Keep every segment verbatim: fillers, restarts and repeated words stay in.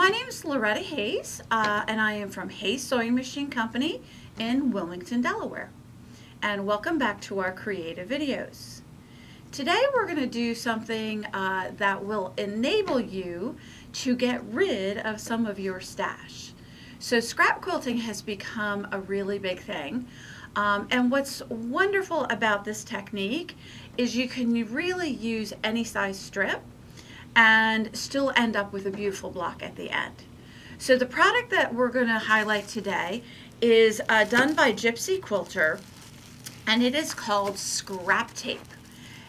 My name is Loretta Hayes, uh, and I am from Hayes Sewing Machine Company in Wilmington, Delaware. And welcome back to our creative videos. Today we're going to do something uh, that will enable you to get rid of some of your stash. So scrap quilting has become a really big thing. Um, and what's wonderful about this technique is you can really use any size strip and still end up with a beautiful block at the end. So the product that we're going to highlight today is uh, done by Gypsy Quilter, and it is called Scrap Tape.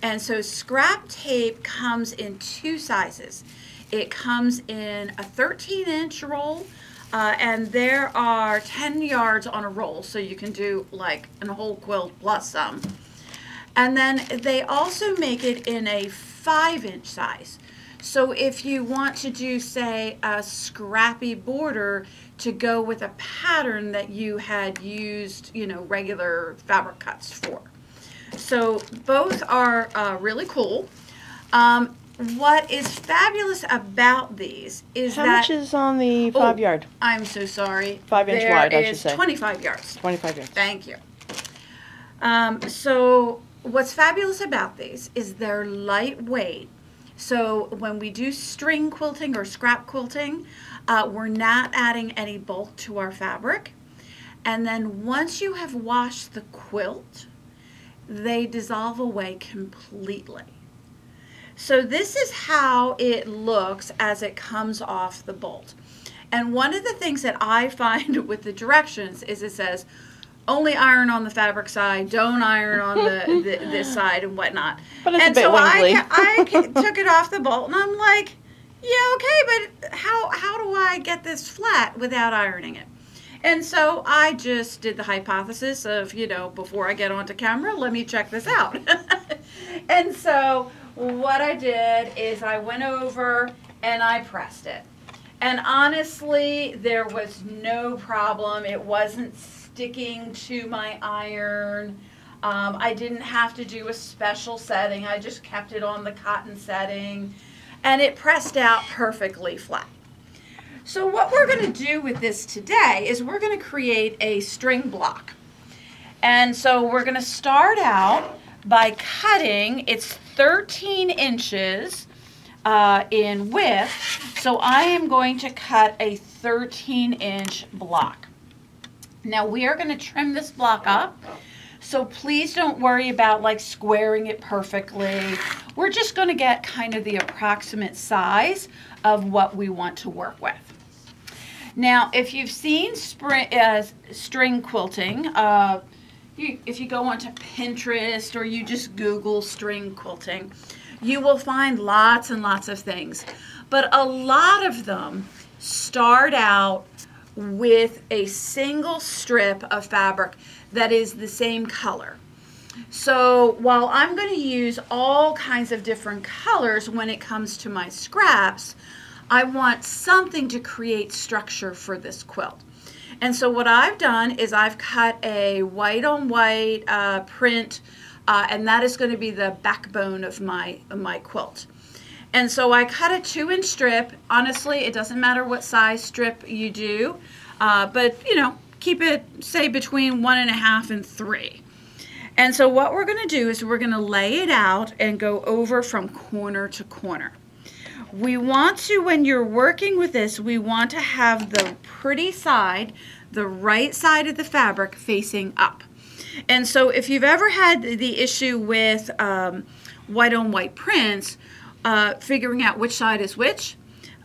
And so Scrap Tape comes in two sizes. It comes in a thirteen inch roll, uh, and there are ten yards on a roll, so you can do like an whole quilt plus some. And then they also make it in a five inch size. So if you want to do, say, a scrappy border to go with a pattern that you had used, you know, regular fabric cuts for. So both are uh, really cool. Um, what is fabulous about these is How that... How much is on the five oh, yard? I'm so sorry. Five inch there wide, I should say. twenty-five yards. twenty-five yards. Thank you. Um, so what's fabulous about these is they're lightweight. So when we do string quilting or scrap quilting, uh, we're not adding any bulk to our fabric. And then once you have washed the quilt, they dissolve away completely. So this is how it looks as it comes off the bolt. And one of the things that I find with the directions is it says, only iron on the fabric side, don't iron on the, the this side and whatnot. But it's and a bit so I, I took it off the bolt, and I'm like, yeah, okay, but how how do I get this flat without ironing it? And so I just did the hypothesis of, you know, before I get onto camera, let me check this out. And so what I did is I went over and I pressed it. And honestly, there was no problem. It wasn't sticking to my iron. Um, I didn't have to do a special setting. I just kept it on the cotton setting, and it pressed out perfectly flat. So what we're going to do with this today is we're going to create a string block. And so we're going to start out by cutting. It's thirteen inches uh, in width, so I am going to cut a thirteen inch block. Now we are going to trim this block up, so please don't worry about like squaring it perfectly. We're just going to get kind of the approximate size of what we want to work with. Now if you've seen spring, uh, string quilting, uh, you, if you go onto Pinterest or you just Google string quilting, you will find lots and lots of things. But a lot of them start out with a single strip of fabric that is the same color. So while I'm going to use all kinds of different colors when it comes to my scraps, I want something to create structure for this quilt. And so what I've done is I've cut a white on white uh, print, uh, and that is going to be the backbone of my, of my quilt. And so I cut a two inch strip. Honestly, it doesn't matter what size strip you do, uh, but you know, keep it say between one and a half and three. And so what we're gonna do is we're gonna lay it out and go over from corner to corner. We want to, when you're working with this, we want to have the pretty side, the right side of the fabric facing up. And so if you've ever had the issue with um, white on white prints, Uh, figuring out which side is which.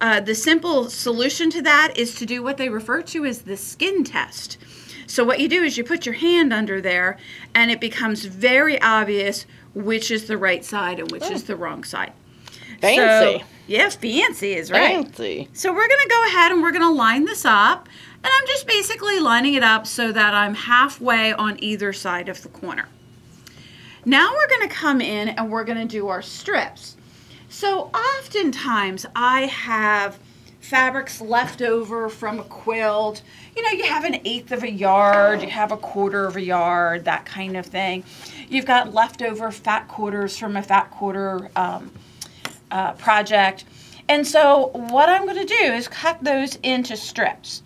Uh, the simple solution to that is to do what they refer to as the skin test. So what you do is you put your hand under there, and it becomes very obvious which is the right side and which oh. is the wrong side. Fancy. So, yeah, fancy is right. Fancy. So we're going to go ahead and we're going to line this up, and I'm just basically lining it up so that I'm halfway on either side of the corner. Now we're going to come in and we're going to do our strips. So oftentimes I have fabrics left over from a quilt. You know, you have an eighth of a yard, you have a quarter of a yard, that kind of thing. You've got leftover fat quarters from a fat quarter um, uh, project. And so what I'm going to do is cut those into strips.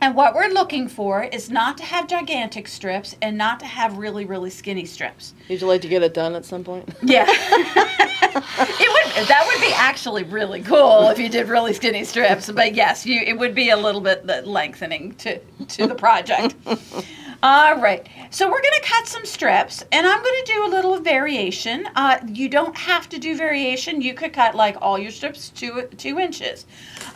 And what we're looking for is not to have gigantic strips and not to have really, really skinny strips. Would you like to get it done at some point? Yeah. It would, that would be actually really cool if you did really skinny strips. But yes, you, it would be a little bit lengthening to, to the project. All right. So we're going to cut some strips, and I'm going to do a little variation. Uh, you don't have to do variation. You could cut like all your strips two, two inches.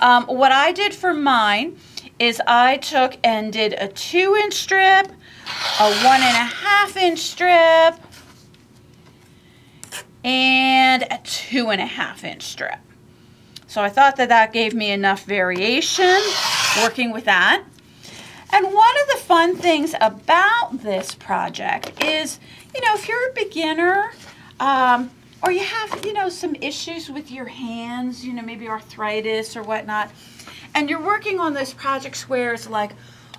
Um, what I did for mine is I took and did a two inch strip, a one and a half inch strip, and a two and a half inch strip. So I thought that that gave me enough variation working with that. And one of the fun things about this project is, you know, if you're a beginner, um, or you have, you know, some issues with your hands, you know, maybe arthritis or whatnot, and you're working on those projects where it's like,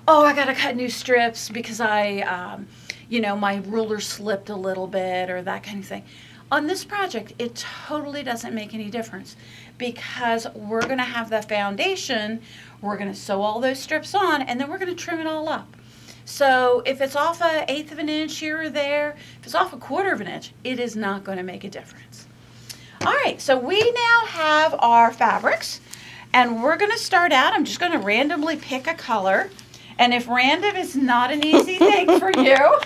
oh, I got to cut new strips because I, um, you know, my ruler slipped a little bit or that kind of thing. On this project, it totally doesn't make any difference because we're going to have the foundation. We're going to sew all those strips on, and then we're going to trim it all up. So if it's off an eighth of an inch here or there, if it's off a quarter of an inch, it is not going to make a difference. All right, so we now have our fabrics. And we're going to start out, I'm just going to randomly pick a color. And if random is not an easy thing for you,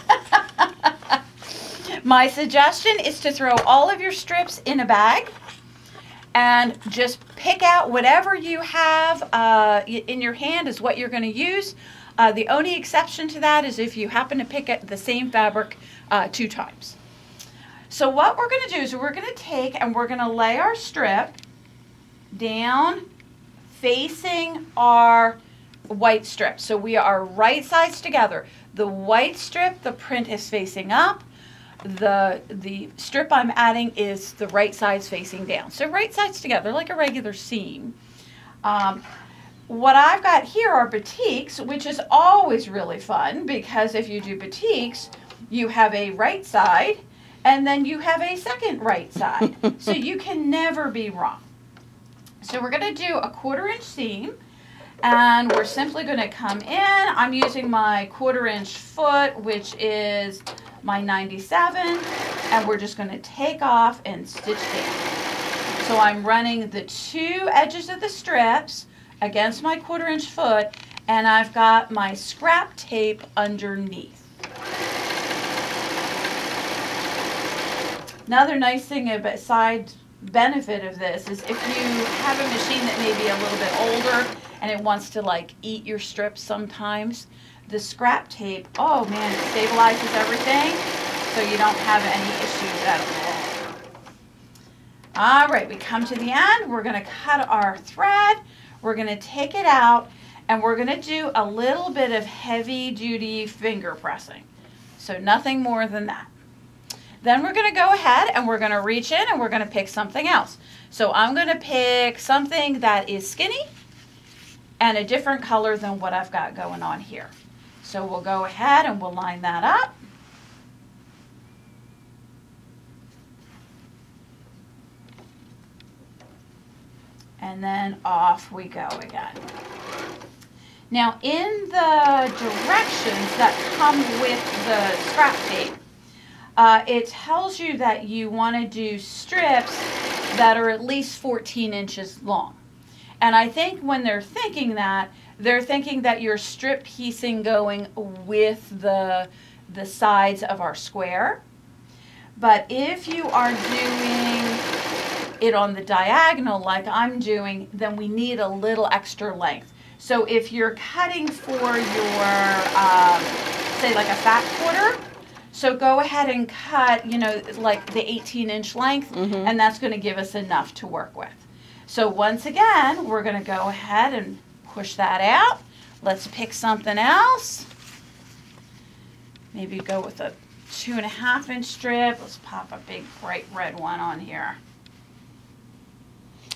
my suggestion is to throw all of your strips in a bag and just pick out whatever you have uh, in your hand is what you're going to use. Uh, the only exception to that is if you happen to pick up the same fabric uh, two times. So what we're going to do is we're going to take and we're going to lay our strip down facing our white strip. So we are right sides together. The white strip, the print is facing up. The, the strip I'm adding is the right sides facing down. So right sides together, like a regular seam. Um, what I've got here are batiks, which is always really fun because if you do batiks, you have a right side and then you have a second right side. So you can never be wrong. So we're going to do a quarter inch seam, and we're simply going to come in. I'm using my quarter inch foot, which is my ninety-seven, and we're just going to take off and stitch down. So I'm running the two edges of the strips against my quarter inch foot, and I've got my scrap tape underneath. Another nice thing about side benefit of this is if you have a machine that may be a little bit older and it wants to like eat your strips sometimes, the scrap tape, oh man, it stabilizes everything so you don't have any issues at all. All right, we come to the end. We're going to cut our thread. We're going to take it out and we're going to do a little bit of heavy duty finger pressing. So nothing more than that. Then we're going to go ahead and we're going to reach in and we're going to pick something else. So I'm going to pick something that is skinny and a different color than what I've got going on here. So we'll go ahead and we'll line that up. And then off we go again. Now in the directions that come with the scrap tape, Uh, it tells you that you want to do strips that are at least fourteen inches long. And I think when they're thinking that, they're thinking that you're strip piecing going with the, the sides of our square. But if you are doing it on the diagonal like I'm doing, then we need a little extra length. So if you're cutting for your, um, say like a fat quarter, so go ahead and cut, you know, like the eighteen inch length, mm-hmm. and that's going to give us enough to work with. So once again, we're going to go ahead and push that out. Let's pick something else. Maybe go with a two and a half inch strip. Let's pop a big bright red one on here.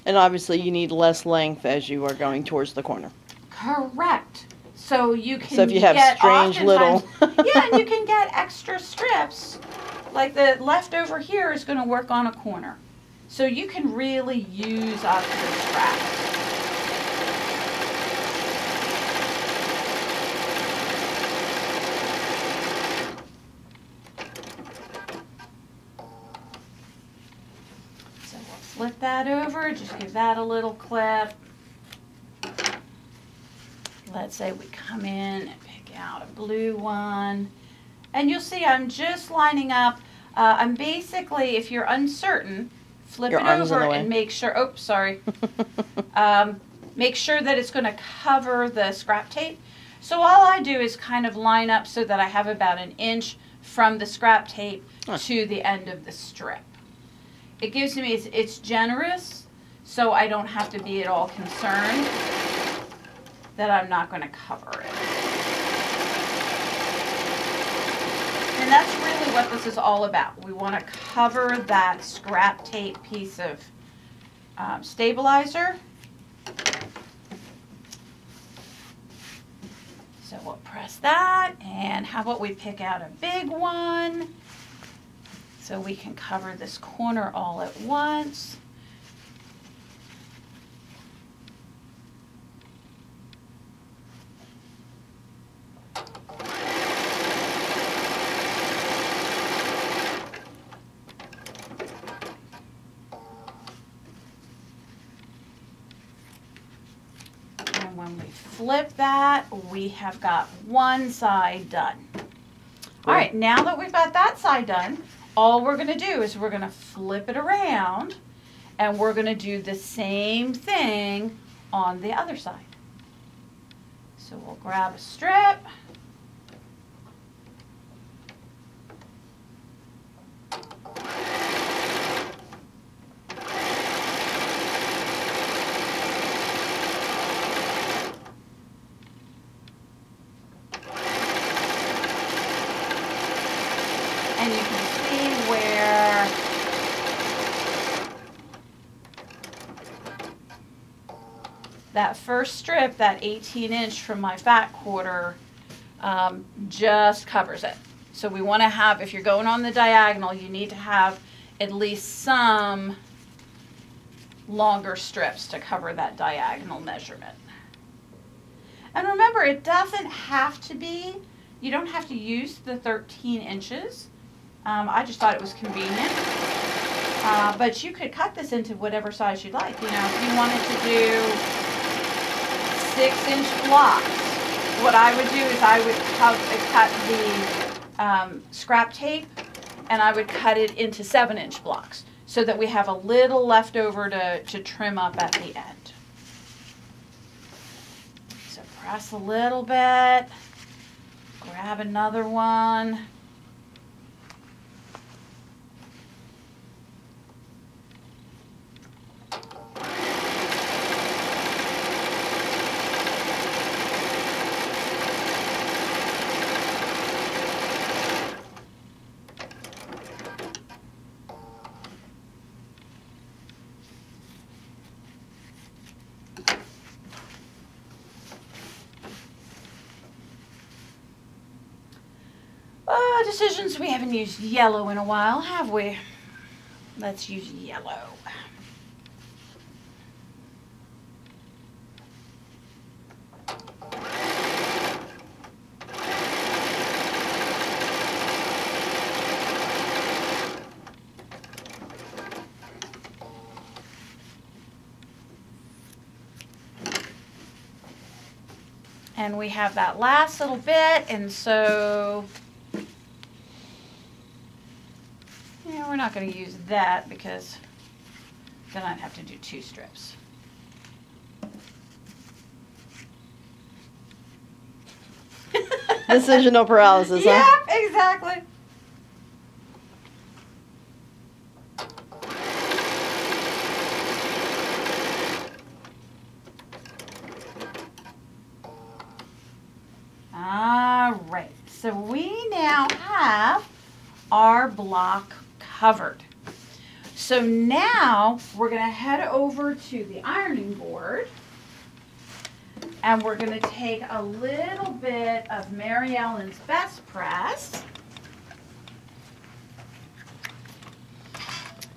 And obviously you need less length as you are going towards the corner. Correct. So you can so if you have get strange little yeah, and you can get extra strips. Like the leftover here is going to work on a corner. So you can really use up your scraps. So we'll flip that over, just give that a little clip. Let's say we come in and pick out a blue one. And you'll see I'm just lining up. Uh, I'm basically, if you're uncertain, flip Your it over and make sure, oh, sorry. um, make sure that it's going to cover the scrap tape. So all I do is kind of line up so that I have about an inch from the scrap tape huh. to the end of the strip. It gives me, it's, it's generous, so I don't have to be at all concerned that I'm not going to cover it. And that's really what this is all about. We want to cover that scrap tape piece of um, stabilizer. So we'll press that, and how about we pick out a big one so we can cover this corner all at once. Flip that, we have got one side done. All right, now that we've got that side done, all we're going to do is we're going to flip it around and we're going to do the same thing on the other side. So we'll grab a strip. And you can see where that first strip, that eighteen inch from my back quarter, um, just covers it. So we want to have, if you're going on the diagonal, you need to have at least some longer strips to cover that diagonal measurement. And remember, it doesn't have to be, you don't have to use the thirteen inches. Um, I just thought it was convenient, uh, but you could cut this into whatever size you'd like. You know, if you wanted to do six inch blocks, what I would do is I would cut, cut the um, scrap tape and I would cut it into seven inch blocks so that we have a little left over to, to trim up at the end. So press a little bit, grab another one. Decisions. We haven't used yellow in a while, have we? Let's use yellow. And we have that last little bit, and so we're not going to use that because then I'd have to do two strips. Decisional paralysis, yep, huh? Yep, exactly. All right, so we now have our block covered. So now we're going to head over to the ironing board and we're going to take a little bit of Mary Ellen's Best Press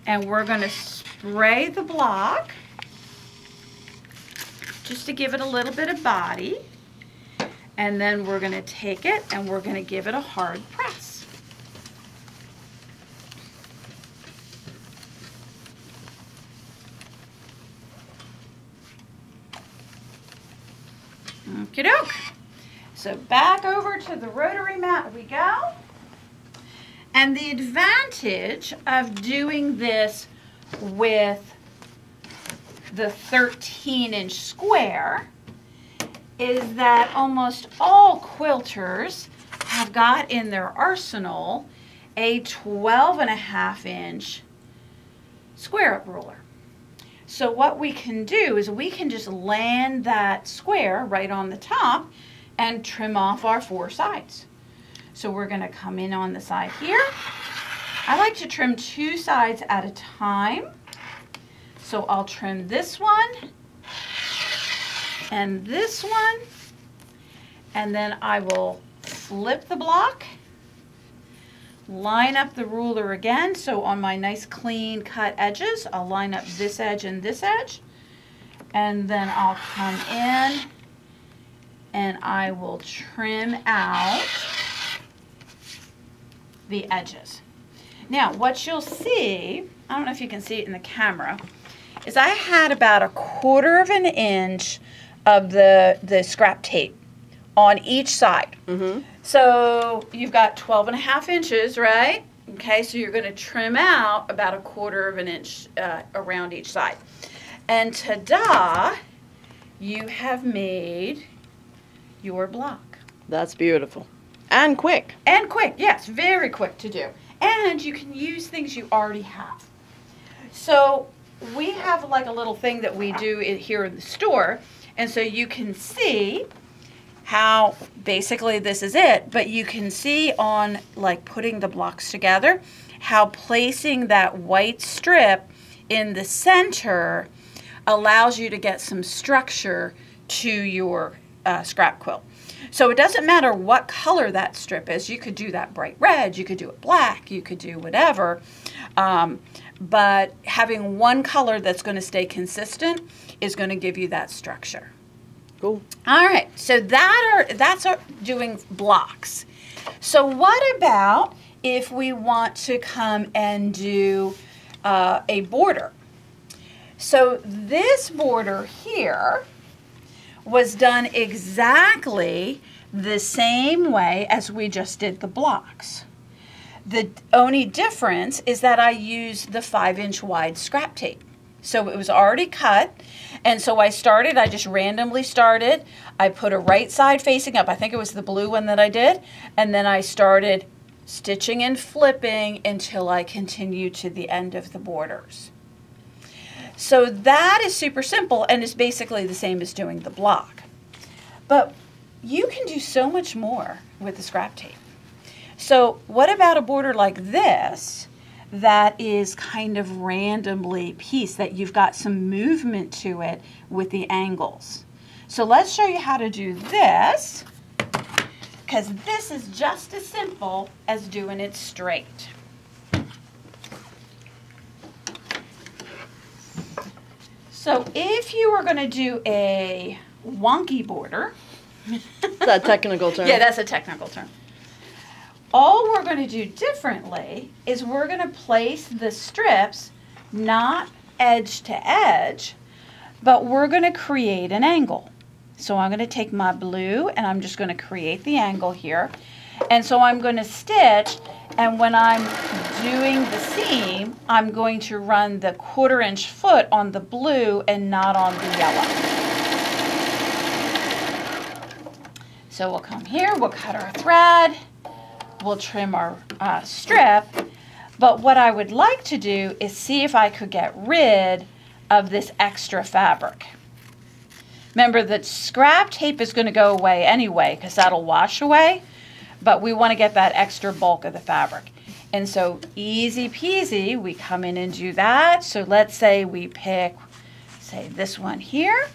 and we're going to spray the block just to give it a little bit of body, and then we're going to take it and we're going to give it a hard press. Okie doke. So back over to the rotary mat we go. And the advantage of doing this with the thirteen inch square is that almost all quilters have got in their arsenal a twelve and a half inch square up ruler. So what we can do is we can just land that square right on the top and trim off our four sides. So we're going to come in on the side here. I like to trim two sides at a time. So I'll trim this one and this one, and then I will flip the block, line up the ruler again. So on my nice clean cut edges, I'll line up this edge and this edge, and then I'll come in and I will trim out the edges. Now what you'll see, I don't know if you can see it in the camera, is I had about a quarter of an inch of the, the scrap tape on each side. Mm-hmm. So you've got twelve and a half inches, right? Okay, so you're going to trim out about a quarter of an inch uh, around each side. And ta-da, you have made your block. That's beautiful. And quick. And quick, yes, very quick to do. And you can use things you already have. So we have like a little thing that we do here in the store, and so you can see how basically this is it, but you can see on like putting the blocks together how placing that white strip in the center allows you to get some structure to your uh, scrap quilt. So it doesn't matter what color that strip is. You could do that bright red, you could do it black, you could do whatever. Um, but having one color that's going to stay consistent is going to give you that structure. Cool. All right. So that are that's our doing blocks. So what about if we want to come and do uh, a border? So this border here was done exactly the same way as we just did the blocks. The only difference is that I used the five inch wide scrap tape. So it was already cut, and so I started, I just randomly started. I put a right side facing up, I think it was the blue one that I did, and then I started stitching and flipping until I continued to the end of the borders. So that is super simple and is basically the same as doing the block. But you can do so much more with the scrap tape. So what about a border like this that is kind of randomly pieced, that you've got some movement to it with the angles? So let's show you how to do this, because this is just as simple as doing it straight. So if you were going to do a wonky border, that's a technical term. Yeah, that's a technical term. All we're going to do differently is we're going to place the strips not edge to edge, but we're going to create an angle. So I'm going to take my blue and I'm just going to create the angle here. And so I'm going to stitch, and when I'm doing the seam, I'm going to run the quarter inch foot on the blue and not on the yellow. So we'll come here, we'll cut our thread, we'll trim our uh, strip, but what I would like to do is see if I could get rid of this extra fabric. Remember that scrap tape is going to go away anyway because that'll wash away, but we want to get that extra bulk of the fabric. And so easy peasy, we come in and do that. So let's say we pick, say this one here.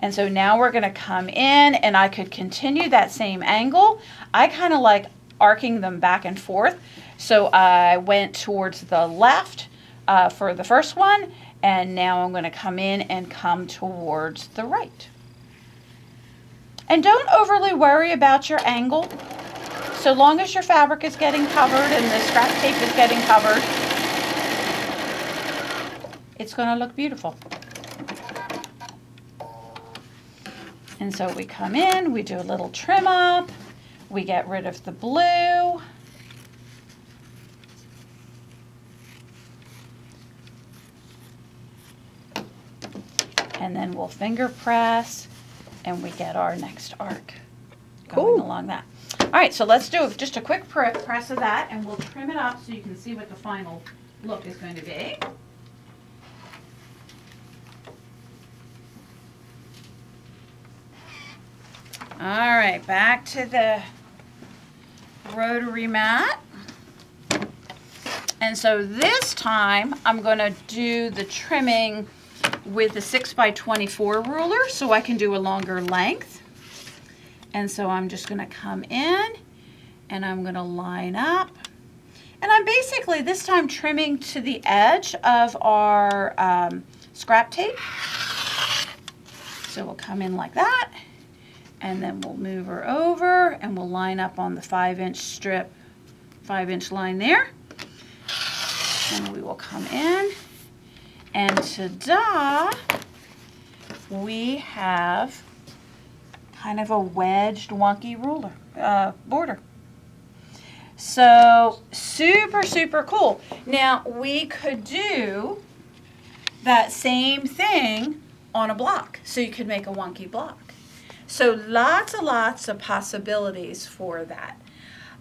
And so now we're going to come in, and I could continue that same angle. I kind of like arcing them back and forth. So I went towards the left uh, for the first one, and now I'm going to come in and come towards the right. And don't overly worry about your angle. So long as your fabric is getting covered and the scrap tape is getting covered, it's going to look beautiful. And so we come in, we do a little trim up, we get rid of the blue. And then we'll finger press and we get our next arc going along that. All right, so let's do just a quick press of that and we'll trim it up so you can see what the final look is going to be. All right, back to the rotary mat. And so this time I'm going to do the trimming with a six by twenty-four ruler so I can do a longer length. And so I'm just going to come in and I'm going to line up. And I'm basically this time trimming to the edge of our um, scrap tape. So we'll come in like that and then we'll move her over and we'll line up on the five inch strip, five inch line there. And we will come in and ta-da, we have kind of a wedged, wonky ruler, uh, border. So super, super cool. Now we could do that same thing on a block. So you could make a wonky block. So lots and lots of possibilities for that.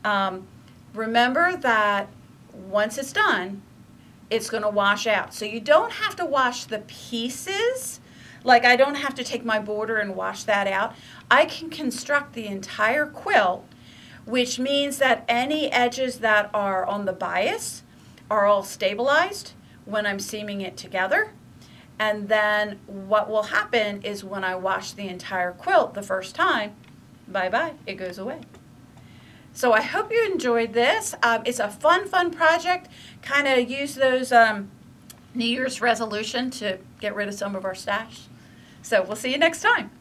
Um, remember that once it's done, it's going to wash out. So you don't have to wash the pieces. Like I don't have to take my border and wash that out. I can construct the entire quilt, which means that any edges that are on the bias are all stabilized when I'm seaming it together. And then what will happen is when I wash the entire quilt the first time, bye-bye, it goes away. So I hope you enjoyed this. Um, it's a fun, fun project. Kind of use those um, New Year's resolution to get rid of some of our stash. So we'll see you next time.